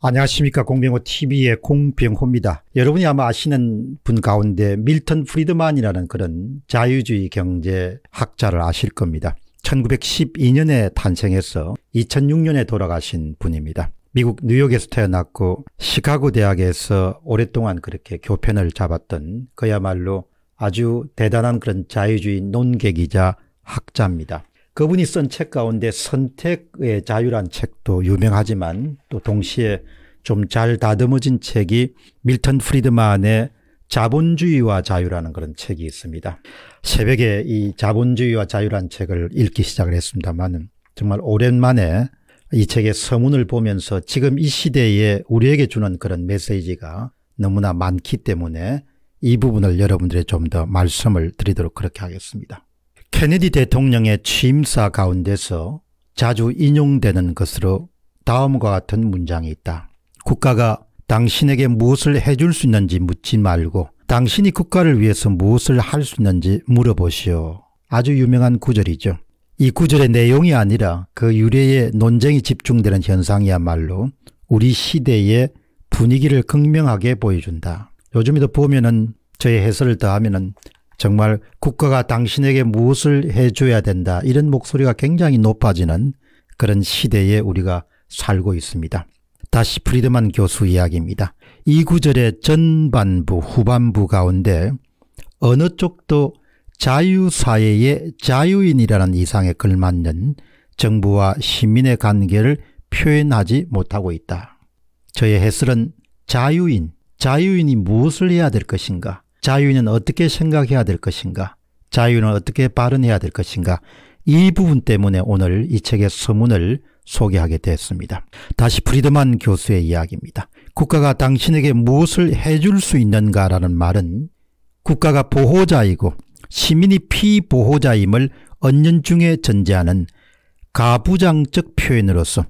안녕하십니까, 공병호TV의 공병호입니다. 여러분이 아마 아시는 분 가운데 밀턴 프리드만이라는 그런 자유주의 경제학자를 아실 겁니다. 1912년에 탄생해서 2006년에 돌아가신 분입니다. 미국 뉴욕에서 태어났고 시카고 대학에서 오랫동안 그렇게 교편을 잡았던 그야말로 아주 대단한 그런 자유주의 논객이자 학자입니다. 그분이 쓴 책 가운데 선택의 자유란 책도 유명하지만 또 동시에 좀 잘 다듬어진 책이 밀턴 프리드만의 자본주의와 자유라는 그런 책이 있습니다. 새벽에 이 자본주의와 자유란 책을 읽기 시작을 했습니다만 정말 오랜만에 이 책의 서문을 보면서 지금 이 시대에 우리에게 주는 그런 메시지가 너무나 많기 때문에 이 부분을 여러분들에게 좀 더 말씀을 드리도록 그렇게 하겠습니다. 케네디 대통령의 취임사 가운데서 자주 인용되는 것으로 다음과 같은 문장이 있다. 국가가 당신에게 무엇을 해줄 수 있는지 묻지 말고 당신이 국가를 위해서 무엇을 할 수 있는지 물어보시오. 아주 유명한 구절이죠. 이 구절의 내용이 아니라 그 유래의 논쟁이 집중되는 현상이야말로 우리 시대의 분위기를 극명하게 보여준다. 요즘에도 보면은 저의 해설을 더하면은 정말 국가가 당신에게 무엇을 해줘야 된다 이런 목소리가 굉장히 높아지는 그런 시대에 우리가 살고 있습니다. 다시 프리드만 교수 이야기입니다. 이 구절의 전반부 후반부 가운데 어느 쪽도 자유사회의 자유인이라는 이상에 걸맞는 정부와 시민의 관계를 표현하지 못하고 있다. 저의 해설은 자유인이 무엇을 해야 될 것인가, 자유인은 어떻게 생각해야 될 것인가, 자유인은 어떻게 발언해야 될 것인가, 이 부분 때문에 오늘 이 책의 서문을 소개하게 됐습니다. 다시 프리드만 교수의 이야기입니다. 국가가 당신에게 무엇을 해줄 수 있는가라는 말은 국가가 보호자이고 시민이 피보호자임을 언연중에 전제하는 가부장적 표현으로서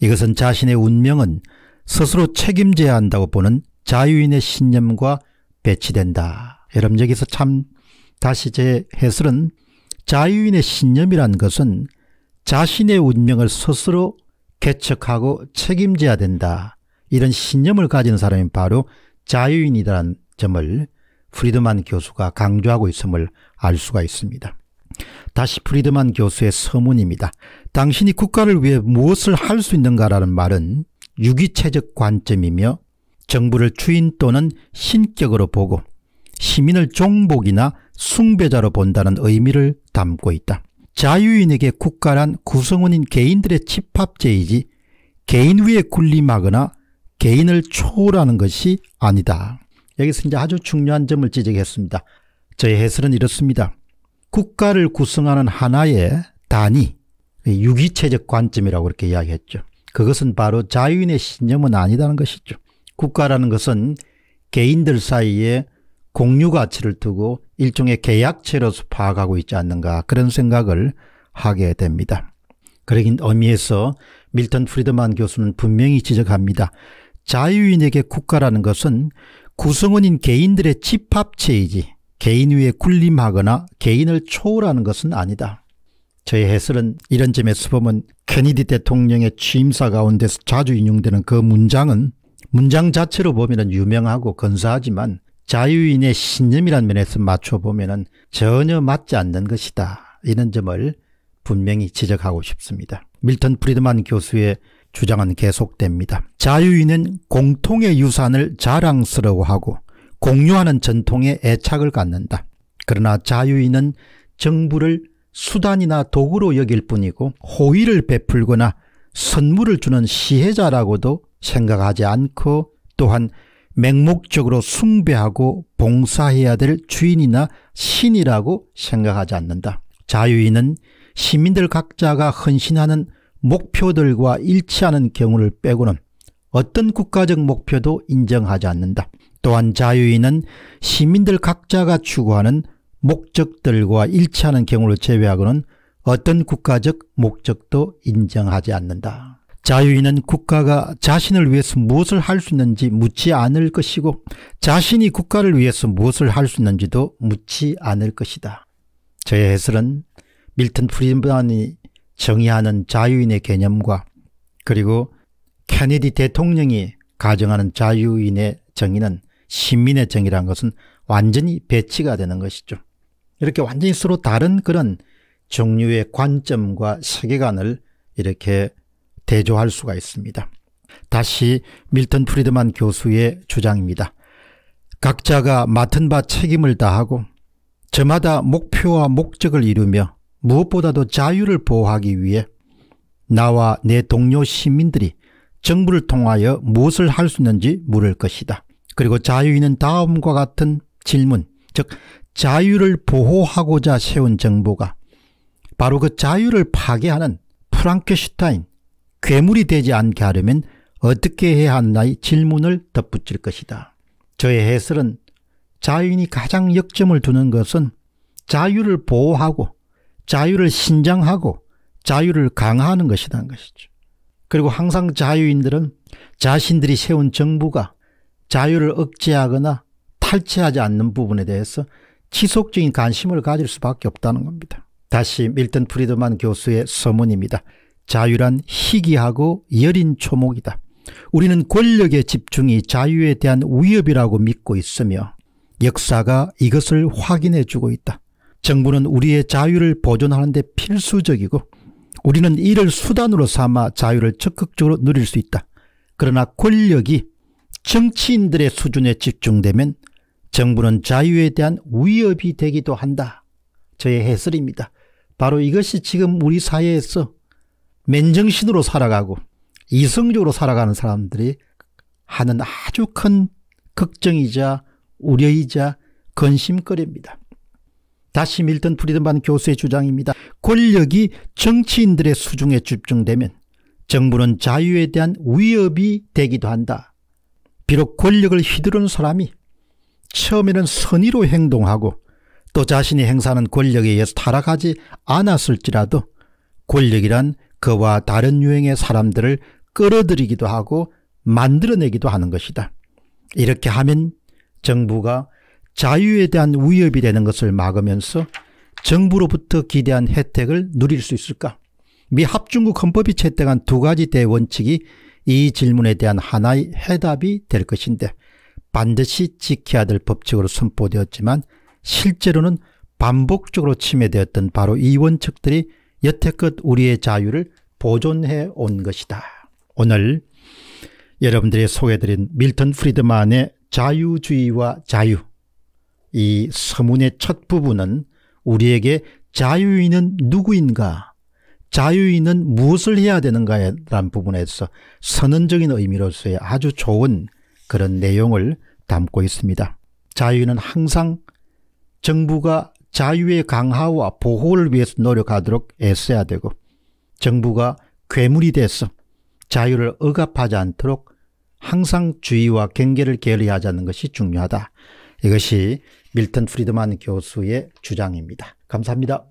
이것은 자신의 운명은 스스로 책임져야 한다고 보는 자유인의 신념과 배치된다. 여러분, 여기서 참 다시 제 해설은 자유인의 신념이란 것은 자신의 운명을 스스로 개척하고 책임져야 된다. 이런 신념을 가진 사람이 바로 자유인이라는 점을 프리드만 교수가 강조하고 있음을 알 수가 있습니다. 다시 프리드만 교수의 서문입니다. 당신이 국가를 위해 무엇을 할 수 있는가라는 말은 유기체적 관점이며 정부를 주인 또는 신격으로 보고 시민을 종복이나 숭배자로 본다는 의미를 담고 있다. 자유인에게 국가란 구성원인 개인들의 집합체이지 개인 위에 군림하거나 개인을 초월하는 것이 아니다. 여기서 이제 아주 중요한 점을 지적했습니다. 저의 해설은 이렇습니다. 국가를 구성하는 하나의 단위, 유기체적 관점이라고 그렇게 이야기했죠. 그것은 바로 자유인의 신념은 아니다는 것이죠. 국가라는 것은 개인들 사이에 공유 가치를 두고 일종의 계약체로서 파악하고 있지 않는가, 그런 생각을 하게 됩니다. 그러긴 의미에서 밀턴 프리드만 교수는 분명히 지적합니다. 자유인에게 국가라는 것은 구성원인 개인들의 집합체이지 개인 위에 군림하거나 개인을 초월하는 것은 아니다. 저의 해설은 이런 점에서 보면 케네디 대통령의 취임사 가운데서 자주 인용되는 그 문장 자체로 보면 유명하고 근사하지만 자유인의 신념이란 면에서 맞춰보면 전혀 맞지 않는 것이다. 이런 점을 분명히 지적하고 싶습니다. 밀턴 프리드만 교수의 주장은 계속됩니다. 자유인은 공통의 유산을 자랑스러워하고 공유하는 전통에 애착을 갖는다. 그러나 자유인은 정부를 수단이나 도구로 여길 뿐이고 호의를 베풀거나 선물을 주는 시혜자라고도 생각하지 않고 또한 맹목적으로 숭배하고 봉사해야 될 주인이나 신이라고 생각하지 않는다. 자유인은 시민들 각자가 헌신하는 목표들과 일치하는 경우를 빼고는 어떤 국가적 목표도 인정하지 않는다. 또한 자유인은 시민들 각자가 추구하는 목적들과 일치하는 경우를 제외하고는 어떤 국가적 목적도 인정하지 않는다. 자유인은 국가가 자신을 위해서 무엇을 할 수 있는지 묻지 않을 것이고 자신이 국가를 위해서 무엇을 할 수 있는지도 묻지 않을 것이다. 저의 해설은 밀턴 프리드만이 정의하는 자유인의 개념과 그리고 케네디 대통령이 가정하는 자유인의 정의는 시민의 정의라는 것은 완전히 배치가 되는 것이죠. 이렇게 완전히 서로 다른 그런 종류의 관점과 세계관을 이렇게 대조할 수가 있습니다. 다시 밀턴 프리드만 교수의 주장입니다. 각자가 맡은 바 책임을 다하고 저마다 목표와 목적을 이루며 무엇보다도 자유를 보호하기 위해 나와 내 동료 시민들이 정부를 통하여 무엇을 할 수 있는지 물을 것이다. 그리고 자유인은 다음과 같은 질문, 즉 자유를 보호하고자 세운 정부가 바로 그 자유를 파괴하는 프랑켄슈타인, 괴물이 되지 않게 하려면 어떻게 해야 하나 이 질문을 덧붙일 것이다. 저의 해설은 자유인이 가장 역점을 두는 것은 자유를 보호하고 자유를 신장하고 자유를 강화하는 것이라는 것이죠. 그리고 항상 자유인들은 자신들이 세운 정부가 자유를 억제하거나 탈취하지 않는 부분에 대해서 지속적인 관심을 가질 수밖에 없다는 겁니다. 다시 밀턴 프리드만 교수의 서문입니다. 자유란 희귀하고 여린 초목이다. 우리는 권력의 집중이 자유에 대한 위협이라고 믿고 있으며 역사가 이것을 확인해 주고 있다. 정부는 우리의 자유를 보존하는 데 필수적이고 우리는 이를 수단으로 삼아 자유를 적극적으로 누릴 수 있다. 그러나 권력이 정치인들의 수준에 집중되면 정부는 자유에 대한 위협이 되기도 한다. 저의 해설입니다. 바로 이것이 지금 우리 사회에서 맨정신으로 살아가고 이성적으로 살아가는 사람들이 하는 아주 큰 걱정이자 우려이자 근심거리입니다. 다시 밀턴 프리드만 교수의 주장입니다. 권력이 정치인들의 수중에 집중되면 정부는 자유에 대한 위협이 되기도 한다. 비록 권력을 휘두르는 사람이 처음에는 선의로 행동하고 또 자신이 행사하는 권력에 의해서 타락하지 않았을지라도 권력이란 그와 다른 유형의 사람들을 끌어들이기도 하고 만들어내기도 하는 것이다. 이렇게 하면 정부가 자유에 대한 위협이 되는 것을 막으면서 정부로부터 기대한 혜택을 누릴 수 있을까? 미 합중국 헌법이 채택한 두 가지 대원칙이 이 질문에 대한 하나의 해답이 될 것인데 반드시 지켜야 될 법칙으로 선포되었지만 실제로는 반복적으로 침해되었던 바로 이 원칙들이 여태껏 우리의 자유를 보존해 온 것이다. 오늘 여러분들이 소개해드린 밀턴 프리드만의 자유주의와 자유, 이 서문의 첫 부분은 우리에게 자유인은 누구인가, 자유인은 무엇을 해야 되는가에 대한 부분에서 선언적인 의미로서의 아주 좋은 그런 내용을 담고 있습니다. 자유인은 항상 정부가 자유의 강화와 보호를 위해서 노력하도록 애써야 되고 정부가 괴물이 돼서 자유를 억압하지 않도록 항상 주의와 경계를 게을리하지 않는 것이 중요하다. 이것이 밀턴 프리드만 교수의 주장입니다. 감사합니다.